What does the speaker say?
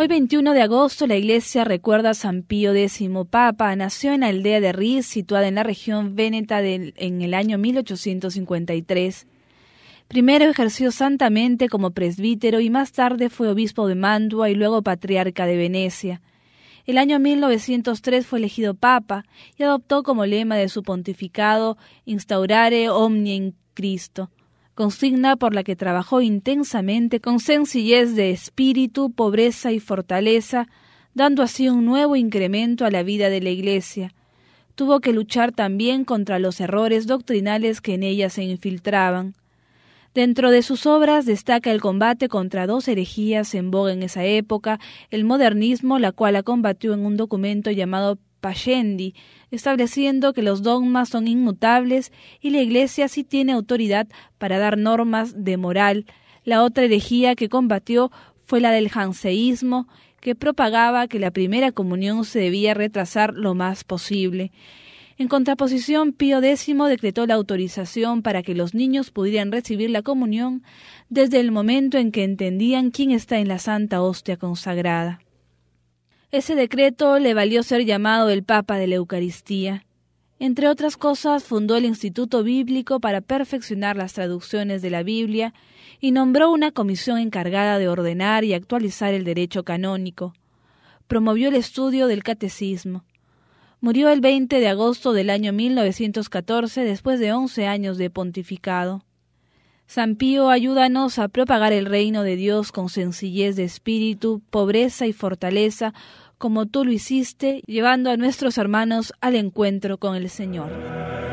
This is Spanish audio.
Hoy 21 de agosto la iglesia recuerda a San Pío X, Papa. Nació en la aldea de Riz, situada en la región véneta en el año 1853. Primero ejerció santamente como presbítero y más tarde fue obispo de Mantua y luego patriarca de Venecia. El año 1903 fue elegido Papa y adoptó como lema de su pontificado Instaurare Omnia in Cristo, consigna por la que trabajó intensamente con sencillez de espíritu, pobreza y fortaleza, dando así un nuevo incremento a la vida de la Iglesia. Tuvo que luchar también contra los errores doctrinales que en ella se infiltraban. Dentro de sus obras destaca el combate contra dos herejías en boga en esa época, el modernismo, la cual la combatió en un documento llamado Pascendi, estableciendo que los dogmas son inmutables y la Iglesia sí tiene autoridad para dar normas de moral. La otra herejía que combatió fue la del janseísmo, que propagaba que la primera comunión se debía retrasar lo más posible. En contraposición, Pío X decretó la autorización para que los niños pudieran recibir la comunión desde el momento en que entendían quién está en la Santa Hostia consagrada. Ese decreto le valió ser llamado el Papa de la Eucaristía. Entre otras cosas, fundó el Instituto Bíblico para perfeccionar las traducciones de la Biblia y nombró una comisión encargada de ordenar y actualizar el derecho canónico. Promovió el estudio del catecismo. Murió el 20 de agosto del año 1914 después de 11 años de pontificado. San Pío, ayúdanos a propagar el reino de Dios con sencillez de espíritu, pobreza y fortaleza, como tú lo hiciste, llevando a nuestros hermanos al encuentro con el Señor.